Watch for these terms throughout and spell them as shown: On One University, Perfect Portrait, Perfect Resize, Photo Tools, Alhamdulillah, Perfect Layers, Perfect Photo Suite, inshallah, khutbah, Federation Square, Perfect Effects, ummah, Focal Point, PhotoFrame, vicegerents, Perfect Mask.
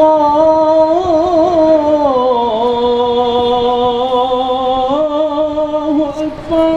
Allahu Akbar.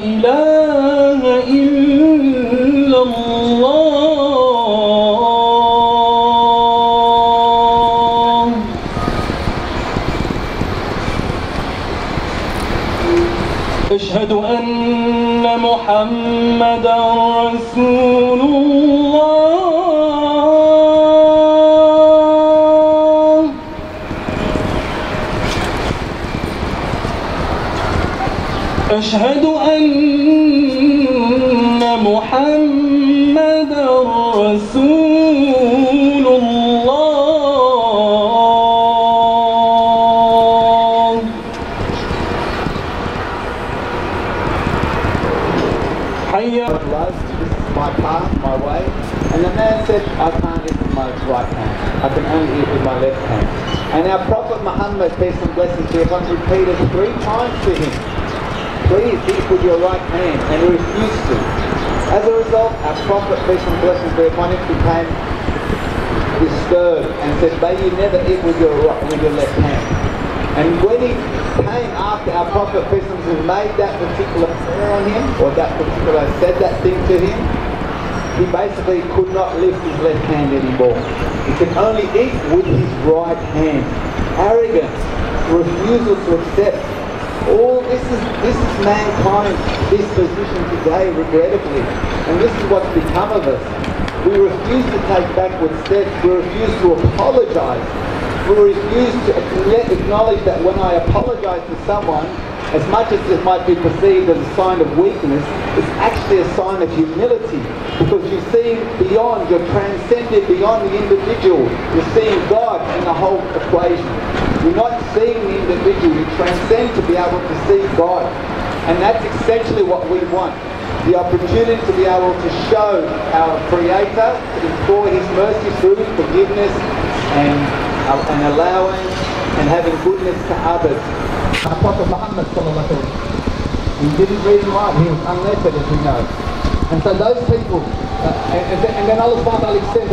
ilaha illallah. أشهد أن محمدًا رسول الله. أشهد أن محمدًا رسول الله. Love, this is my path, my way. And the man said, I can't eat with my right hand. I can only eat with my left hand. And our Prophet Muhammad, peace and blessings be upon him, repeated 3 times to him, please eat with your right hand, and he refused to. As a result, our Prophet, peace and blessings be upon him, became disturbed and said, may you never eat with your left hand. And when he came after our Prophet, peace and blessings, made that particular prayer on him, or that particular, said that thing to him, he basically could not lift his left hand anymore. He can only eat with his right hand. Arrogance, refusal to accept. All this is mankind's disposition today, regrettably. And this is what's become of us. We refuse to take backward steps. We refuse to apologise. We refuse to acknowledge that when I apologise to someone, as much as it might be perceived as a sign of weakness, it's actually a sign of humility, because you're seeing beyond, you're transcended beyond the individual, you're seeing God in the whole equation. You're not seeing the individual, you transcend to be able to see God. And that's essentially what we want. The opportunity to be able to show our Creator, to implore His mercy through forgiveness and allowing and having goodness to others. Our Prophet Muhammad, he didn't read and write, he was unlettered, as we know. And so those people, and then Allah subhanahu wa ta'ala says,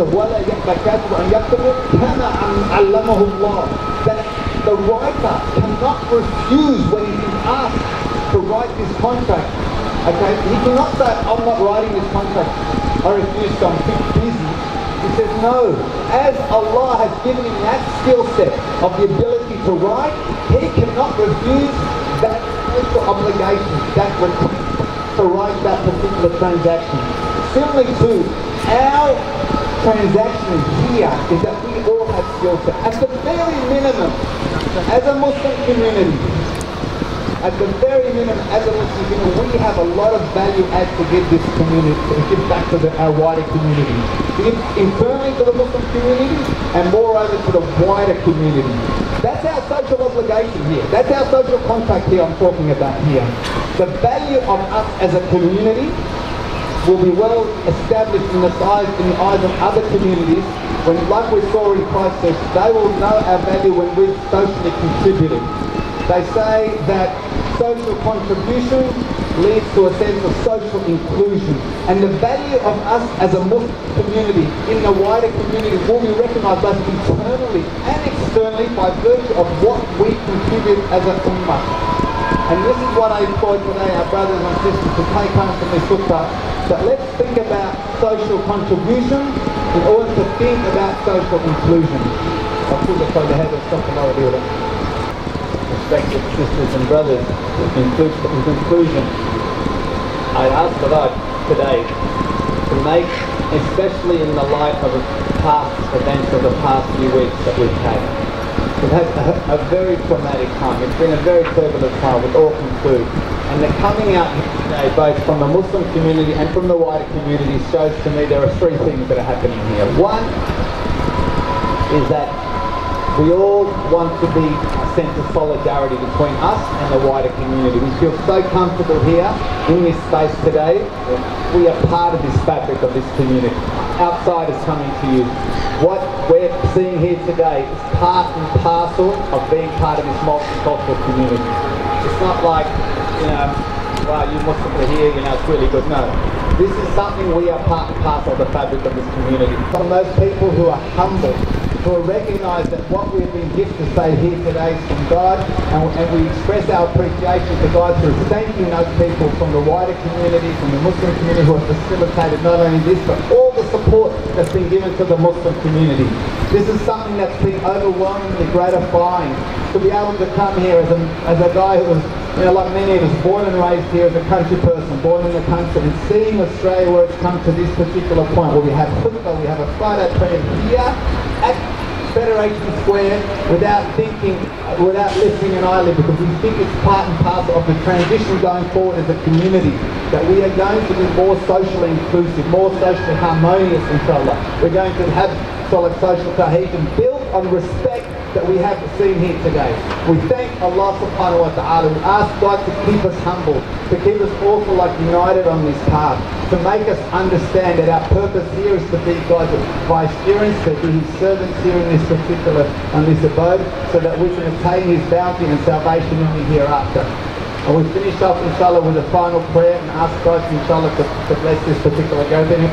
that the writer cannot refuse when he is asked to write this contract. Okay, he cannot say, I'm not writing this contract, I refuse, so I'm busy. He says, no, as Allah has given him that skill set of the ability to write, he cannot refuse that obligation, that request to write that particular transaction. Similarly to our transaction here is that we all have skill set. At the very minimum, as a Muslim community, at the very minimum, as a Muslim community, we have a lot of value add to give this community, to give back to our wider community. To give internally to the Muslim community, and moreover to the wider community. That's our social obligation here. That's our social contract here I'm talking about here. The value of us as a community will be well established in the eyes of other communities, when, like we saw in Christchurch, they will know our value when we've socially contributed. They say that social contribution leads to a sense of social inclusion. And the value of us as a Muslim community in the wider community will be recognised both internally and externally by virtue of what we contribute as a ummah. And this is what I implore today, our brothers and sisters, to take home from this khutbah, that let's think about social contribution in order to think about social inclusion. I'll put it over the head of something I would do. Respected sisters and brothers, in conclusion, I ask Allah today to make, especially in the light of the past events of the past few weeks that we've had. We've had a very traumatic time. It's been a very turbulent time, we all conclude. And the coming out today, both from the Muslim community and from the wider community, shows to me there are 3 things that are happening here. One is that We all want to be a sense of solidarity between us and the wider community. We feel so comfortable here in this space today. We are part of this fabric of this community. Outsiders coming to you. What we're seeing here today is part and parcel of being part of this multicultural community. It's not like, you know, wow, you Muslims are here, you know, it's really good. No. This is something we are part and parcel of the fabric of this community. From those people who are humble, who recognise that what we've been gifted to say here today is from God, and we express our appreciation to God through thanking those people from the wider community, from the Muslim community, who have facilitated not only this, but all the support that's been given to the Muslim community. This is something that's been overwhelmingly gratifying, to be able to come here as a guy who was, you know, like many of us, born and raised here as a country person, born in the country, and seeing Australia where it's come to this particular point, where we have football, we have a Friday prayer here at Federation Square, without thinking, without lifting an eyelid, because we think it's part and parcel of the transition going forward as a community, that we are going to be more socially inclusive, more socially harmonious, inshallah. We're going to have solid social cohesion built on respect that we have seen here today. We thank Allah subhanahu wa ta'ala. We ask God to keep us humble, to keep us awful like united on this path, to make us understand that our purpose here is to be God's vicegerents, to be His servants here in this particular, on this abode, so that we can attain His bounty and salvation in the hereafter. And we finish off, inshallah, with a final prayer and ask God, inshallah, to bless this particular gathering.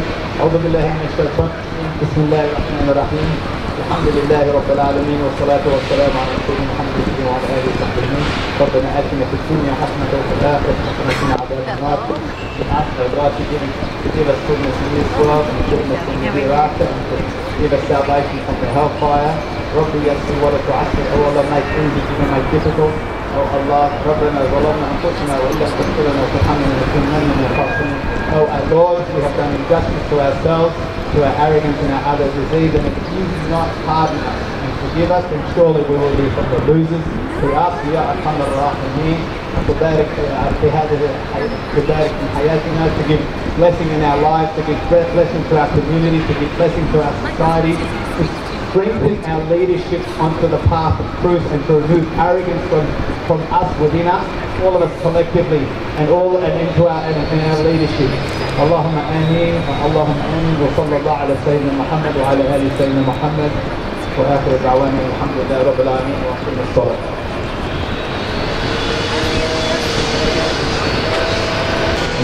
الحمد لله رب العالمين والصلاة والسلام على سيدنا محمد وعلى آله وصحبه أجمعين. ربنا آتنا في الدنيا حسنة وفي الآخرة حسنة وقنا عذاب النار. العفو والرافعين كتب السنة سنيسوا وكتب السنة ديراتا كتب السابعين from the hellfire. ربي يسوع ولا تعسر أو الله ما يكون بجميع ما يكتبه أو الله ربنا ظلمنا أنفسنا وإلا تغفرنا وترحمنا لنكونن من الخاسرين. Oh our Lord, we have done injustice to ourselves, to our arrogance and our other disease, and if you do not pardon us and forgive us, then surely we will be from the losers. For us, we are Alhamdulillah Rahman. To give blessing in our lives, to give blessing to our community, to give blessing to our society, to strengthen our leadership onto the path of truth, and to remove arrogance from us, within us, all of us collectively, and into our leadership. اللهم آمين اللهم آمين وصلى الله على سيدنا محمد وعلى آله سيدنا محمد وآخر دعوانا الحمد لله رب العالمين وأقم الصلاة.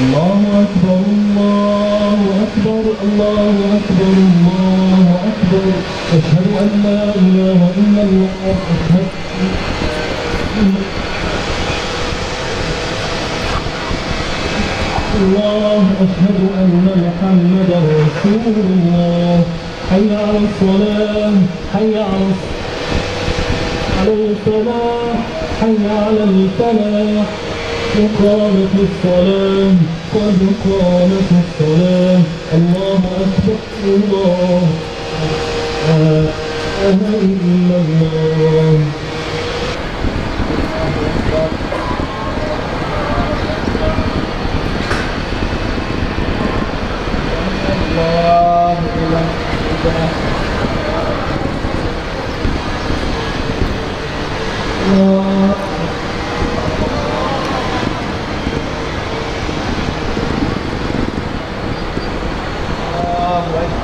الله أكبر الله أكبر الله أكبر الله أكبر أشهد أن لا إله إلا الله أشهد الله أشهد أن محمدا رسول الله حي على الصلاة حي على الفلاح حي على الفلاح إقامة الصلاة قد قامت الصلاة الله أكبر الله لا إله إلا الله